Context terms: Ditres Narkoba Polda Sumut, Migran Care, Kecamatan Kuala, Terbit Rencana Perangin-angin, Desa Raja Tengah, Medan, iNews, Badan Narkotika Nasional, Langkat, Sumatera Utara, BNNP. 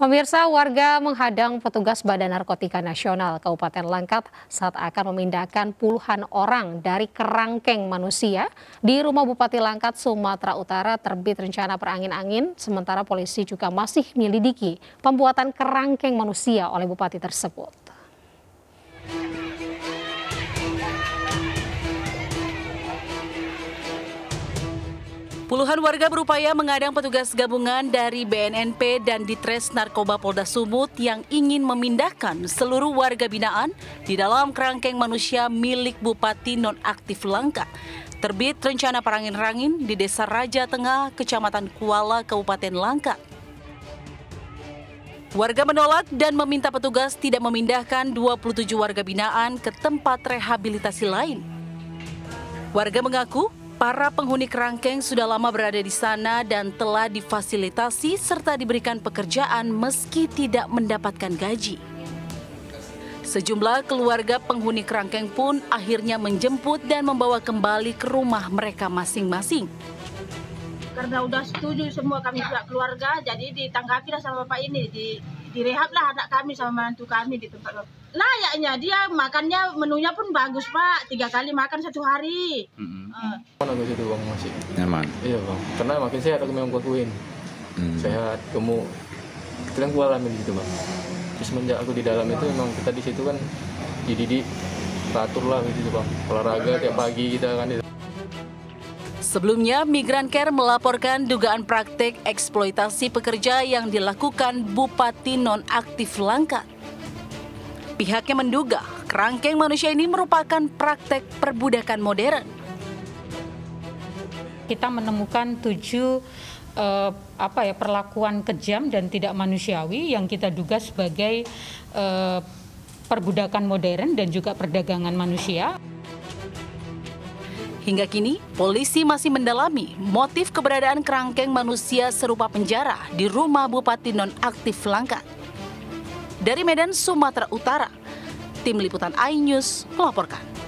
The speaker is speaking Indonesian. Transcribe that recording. Pemirsa, warga menghadang petugas Badan Narkotika Nasional Kabupaten Langkat saat akan memindahkan puluhan orang dari kerangkeng manusia di rumah Bupati Langkat, Sumatera Utara terbit rencana perangin-angin, sementara polisi juga masih menyelidiki pembuatan kerangkeng manusia oleh bupati tersebut. Puluhan warga berupaya menghadang petugas gabungan dari BNNP dan Ditres Narkoba Polda Sumut yang ingin memindahkan seluruh warga binaan di dalam kerangkeng manusia milik Bupati Nonaktif Langkat. Terbit rencana perangin-rangin di Desa Raja Tengah, Kecamatan Kuala, Kabupaten Langkat. Warga menolak dan meminta petugas tidak memindahkan 27 warga binaan ke tempat rehabilitasi lain. Warga mengaku para penghuni kerangkeng sudah lama berada di sana dan telah difasilitasi serta diberikan pekerjaan meski tidak mendapatkan gaji. Sejumlah keluarga penghuni kerangkeng pun akhirnya menjemput dan membawa kembali ke rumah mereka masing-masing. Karena udah setuju semua kami pihak keluarga, jadi ditanggapilah sama bapak ini, direhablah anak kami sama mantu kami di tempat layaknya. Dia makannya menunya pun bagus, Pak, 3 kali makan 1 hari. Aku jadi bang masih nyaman. Iya bang, karena makin sehat aku memang kuatin. Sehat, gemuk. Kita yang kualamin gitu bang. Terus semenjak aku di dalam itu memang kita di situ kan dididik, teratur lah gitu bang. Olahraga tiap pagi kita kan. Sebelumnya, Migran Care melaporkan dugaan praktik eksploitasi pekerja yang dilakukan Bupati Nonaktif Langkat. Pihaknya menduga kerangkeng manusia ini merupakan praktek perbudakan modern. Kita menemukan 7 perlakuan kejam dan tidak manusiawi yang kita duga sebagai perbudakan modern dan juga perdagangan manusia. Hingga kini, polisi masih mendalami motif keberadaan kerangkeng manusia serupa penjara di rumah Bupati Nonaktif Langkat. Dari Medan, Sumatera Utara, Tim Liputan iNews melaporkan.